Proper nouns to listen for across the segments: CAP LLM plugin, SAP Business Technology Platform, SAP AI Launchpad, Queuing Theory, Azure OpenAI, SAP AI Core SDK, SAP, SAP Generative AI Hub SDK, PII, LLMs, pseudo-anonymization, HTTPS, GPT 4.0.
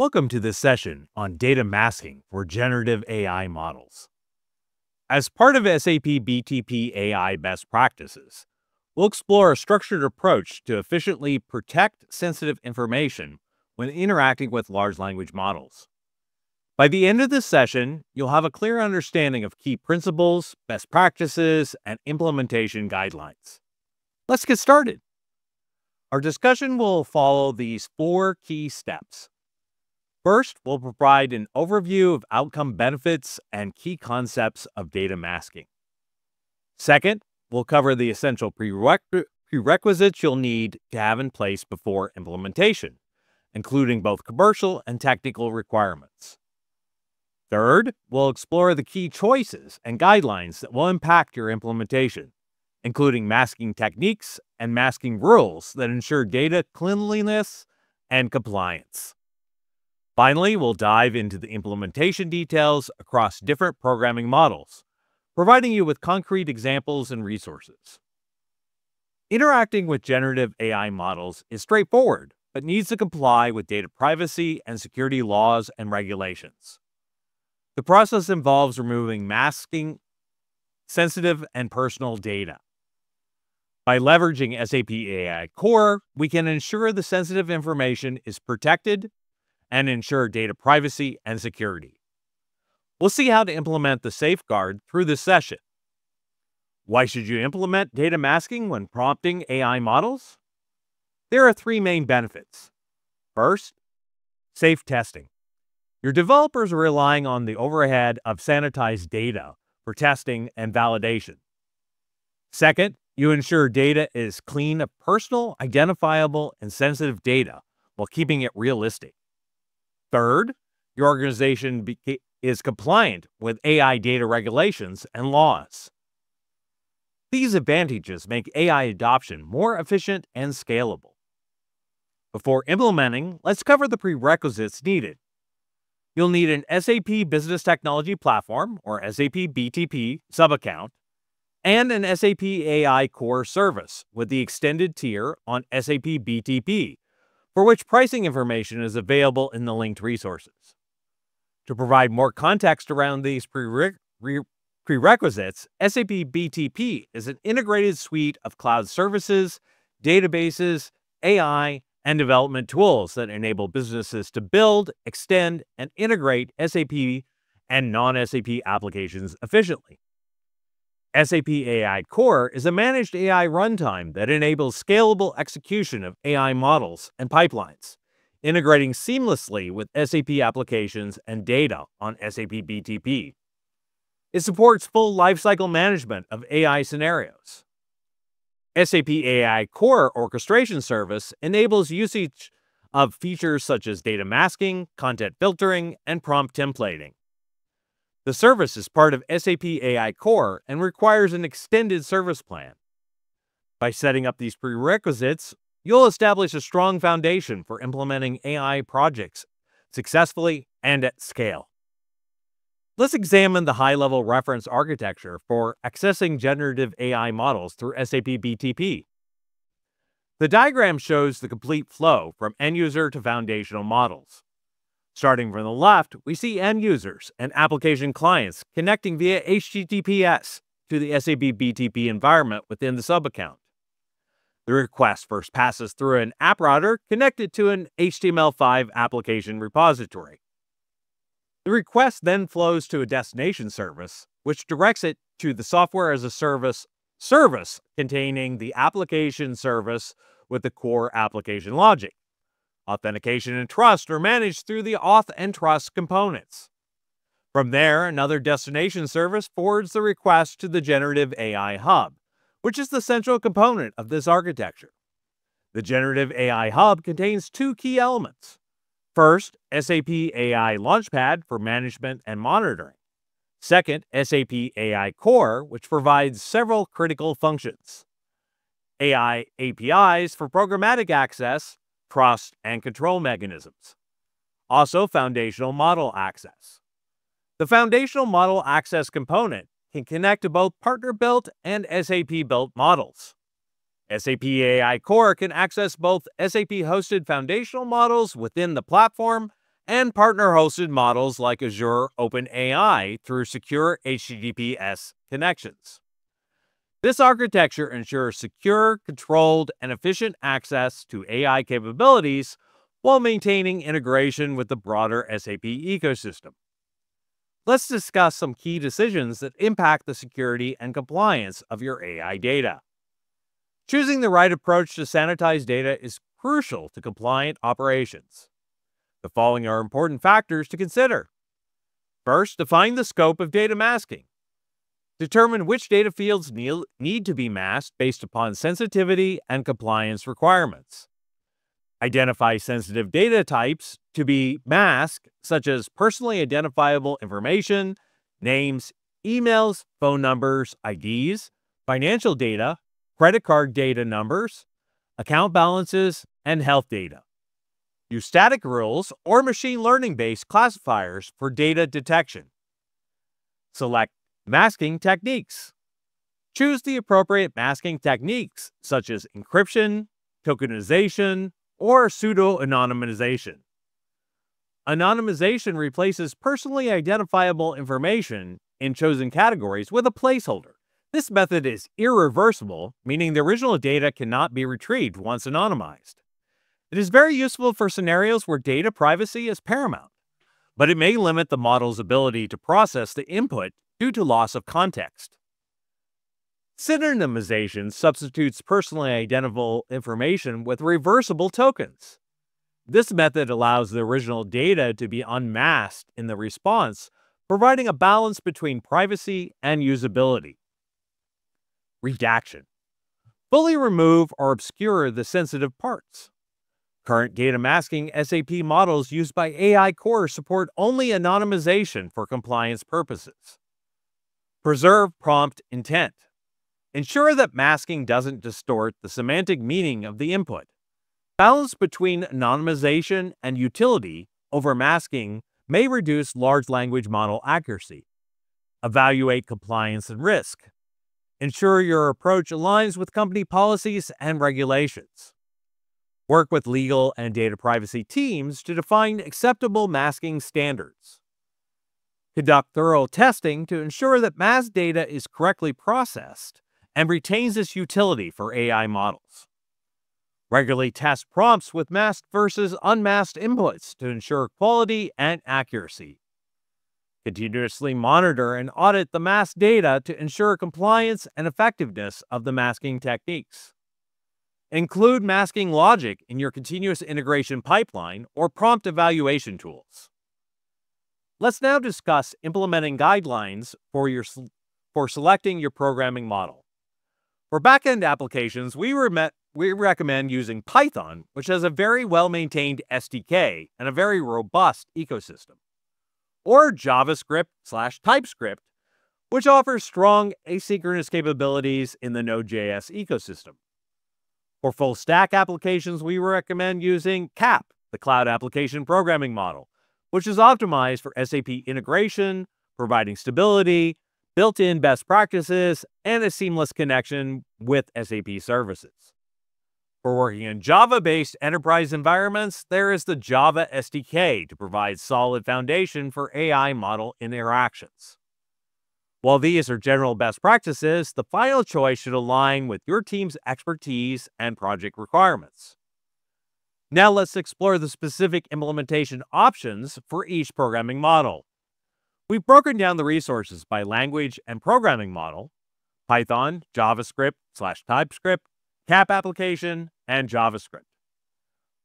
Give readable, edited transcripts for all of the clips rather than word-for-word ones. Welcome to this session on data masking for generative AI models. As part of SAP BTP AI best practices, we'll explore a structured approach to efficiently protect sensitive information when interacting with large language models. By the end of this session, you'll have a clear understanding of key principles, best practices, and implementation guidelines. Let's get started. Our discussion will follow these four key steps. First, we'll provide an overview of outcome benefits and key concepts of data masking. Second, we'll cover the essential prerequisites you'll need to have in place before implementation, including both commercial and technical requirements. Third, we'll explore the key choices and guidelines that will impact your implementation, including masking techniques and masking rules that ensure data cleanliness and compliance. Finally, we'll dive into the implementation details across different programming models, providing you with concrete examples and resources. Interacting with generative AI models is straightforward, but needs to comply with data privacy and security laws and regulations. The process involves removing masking, sensitive, and personal data. By leveraging SAP AI Core, we can ensure the sensitive information is protected and ensure data privacy and security. We'll see how to implement the safeguard through this session. Why should you implement data masking when prompting AI models? There are three main benefits. First, safe testing. Your developers are relying on the overhead of sanitized data for testing and validation. Second, you ensure data is clean of personal, identifiable, and sensitive data while keeping it realistic. Third, your organization is compliant with AI data regulations and laws. These advantages make AI adoption more efficient and scalable. Before implementing, let's cover the prerequisites needed. You'll need an SAP Business Technology Platform, or SAP BTP, subaccount, and an SAP AI Core service with the extended tier on SAP BTP, for which pricing information is available in the linked resources. To provide more context around these prerequisites, SAP BTP is an integrated suite of cloud services, databases, AI, and development tools that enable businesses to build, extend, and integrate SAP and non-SAP applications efficiently. SAP AI Core is a managed AI runtime that enables scalable execution of AI models and pipelines, integrating seamlessly with SAP applications and data on SAP BTP. It supports full lifecycle management of AI scenarios. SAP AI Core Orchestration Service enables usage of features such as data masking, content filtering, and prompt templating. The service is part of SAP AI Core and requires an extended service plan. By setting up these prerequisites, you'll establish a strong foundation for implementing AI projects successfully and at scale. Let's examine the high-level reference architecture for accessing generative AI models through SAP BTP. The diagram shows the complete flow from end user to foundational models. Starting from the left, we see end users and application clients connecting via HTTPS to the SAP BTP environment within the subaccount. The request first passes through an app router connected to an HTML5 application repository. The request then flows to a destination service, which directs it to the software as a service service containing the application service with the core application logic. Authentication and trust are managed through the auth and trust components. From there, another destination service forwards the request to the Generative AI Hub, which is the central component of this architecture. The Generative AI Hub contains two key elements. First, SAP AI Launchpad for management and monitoring. Second, SAP AI Core, which provides several critical functions. AI APIs for programmatic access, trust, and control mechanisms. Also, foundational model access. The foundational model access component can connect to both partner-built and SAP-built models. SAP AI Core can access both SAP-hosted foundational models within the platform and partner-hosted models like Azure OpenAI through secure HTTPS connections. This architecture ensures secure, controlled, and efficient access to AI capabilities while maintaining integration with the broader SAP ecosystem. Let's discuss some key decisions that impact the security and compliance of your AI data. Choosing the right approach to sanitize data is crucial to compliant operations. The following are important factors to consider. First, define the scope of data masking. Determine which data fields need to be masked based upon sensitivity and compliance requirements. Identify sensitive data types to be masked, such as personally identifiable information, names, emails, phone numbers, IDs, financial data, credit card data numbers, account balances, and health data. Use static rules or machine learning-based classifiers for data detection. Select masking techniques. Choose the appropriate masking techniques, such as encryption, tokenization, or pseudo-anonymization. Anonymization replaces personally identifiable information in chosen categories with a placeholder. This method is irreversible, meaning the original data cannot be retrieved once anonymized. It is very useful for scenarios where data privacy is paramount, but it may limit the model's ability to process the input due to loss of context. Synonymization substitutes personally identifiable information with reversible tokens. This method allows the original data to be unmasked in the response, providing a balance between privacy and usability. Redaction. Fully remove or obscure the sensitive parts. Current data masking SAP models used by AI Core support only anonymization for compliance purposes. Preserve prompt intent. Ensure that masking doesn't distort the semantic meaning of the input. Balance between anonymization and utility over masking may reduce large language model accuracy. Evaluate compliance and risk. Ensure your approach aligns with company policies and regulations. Work with legal and data privacy teams to define acceptable masking standards. Conduct thorough testing to ensure that masked data is correctly processed and retains its utility for AI models. Regularly test prompts with masked versus unmasked inputs to ensure quality and accuracy. Continuously monitor and audit the masked data to ensure compliance and effectiveness of the masking techniques. Include masking logic in your continuous integration pipeline or prompt evaluation tools. Let's now discuss implementing guidelines for selecting your programming model. For back-end applications, we recommend using Python, which has a very well-maintained SDK and a very robust ecosystem, or JavaScript/TypeScript, which offers strong asynchronous capabilities in the Node.js ecosystem. For full-stack applications, we recommend using CAP, the Cloud Application Programming Model, which is optimized for SAP integration, providing stability, built-in best practices, and a seamless connection with SAP services. For working in Java-based enterprise environments, there is the Java SDK to provide solid foundation for AI model interactions. While these are general best practices, the final choice should align with your team's expertise and project requirements. Now let's explore the specific implementation options for each programming model. We've broken down the resources by language and programming model: Python, JavaScript/TypeScript, CAP application, and JavaScript.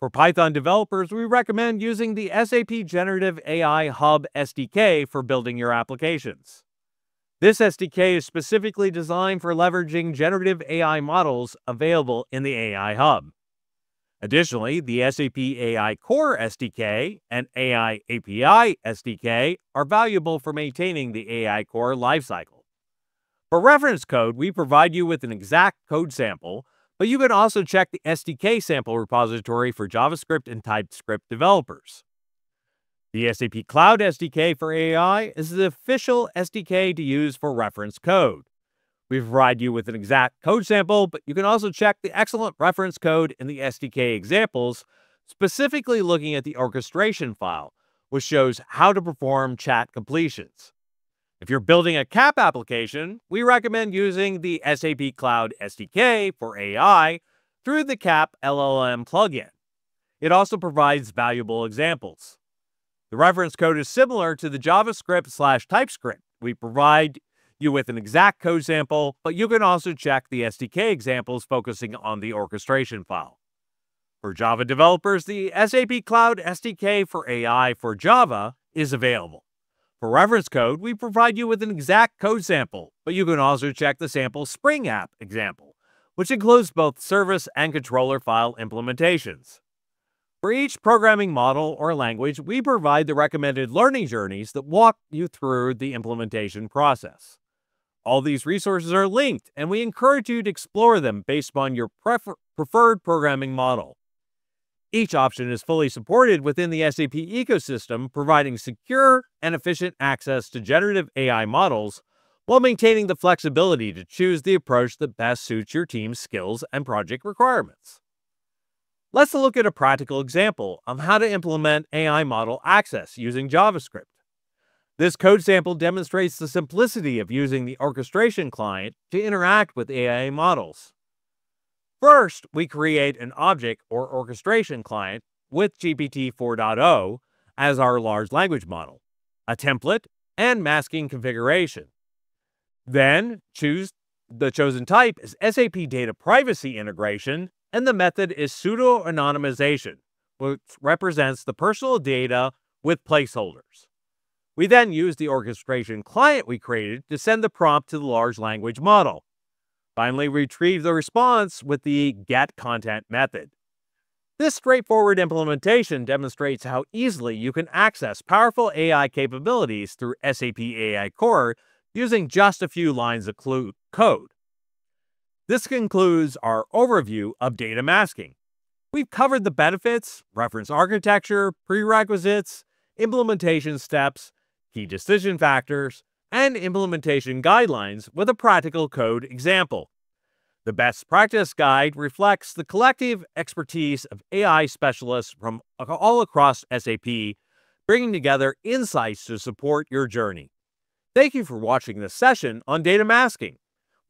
For Python developers, we recommend using the SAP Generative AI Hub SDK for building your applications. This SDK is specifically designed for leveraging generative AI models available in the AI Hub. Additionally, the SAP AI Core SDK and AI API SDK are valuable for maintaining the AI Core lifecycle. For reference code, we provide you with an exact code sample, but you can also check the SDK sample repository for JavaScript and TypeScript developers. The SAP Cloud SDK for AI is the official SDK to use for reference code. We provide you with an exact code sample, but you can also check the excellent reference code in the SDK examples, specifically looking at the orchestration file, which shows how to perform chat completions. If you're building a CAP application, we recommend using the SAP Cloud SDK for AI through the CAP LLM plugin. It also provides valuable examples. The reference code is similar to the JavaScript/TypeScript. We provide you with an exact code sample, but you can also check the SDK examples focusing on the orchestration file. For Java developers, the SAP Cloud SDK for AI for Java is available. For reference code, we provide you with an exact code sample, but you can also check the sample Spring App example, which includes both service and controller file implementations. For each programming model or language, we provide the recommended learning journeys that walk you through the implementation process. All these resources are linked, and we encourage you to explore them based on your preferred programming model. Each option is fully supported within the SAP ecosystem, providing secure and efficient access to generative AI models while maintaining the flexibility to choose the approach that best suits your team's skills and project requirements. Let's look at a practical example of how to implement AI model access using JavaScript. This code sample demonstrates the simplicity of using the orchestration client to interact with AI models. First, we create an object or orchestration client with GPT 4.0 as our large language model, a template, and masking configuration. Then, choose the chosen type is SAP Data Privacy Integration, and the method is pseudo-anonymization, which represents the personal data with placeholders. We then use the orchestration client we created to send the prompt to the large language model. Finally, retrieve the response with the getContent method. This straightforward implementation demonstrates how easily you can access powerful AI capabilities through SAP AI Core using just a few lines of code. This concludes our overview of data masking. We've covered the benefits, reference architecture, prerequisites, implementation steps, key decision factors, and implementation guidelines with a practical code example. The best practice guide reflects the collective expertise of AI specialists from all across SAP, bringing together insights to support your journey. Thank you for watching this session on data masking.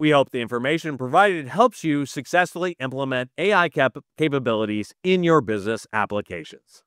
We hope the information provided helps you successfully implement AI capabilities in your business applications.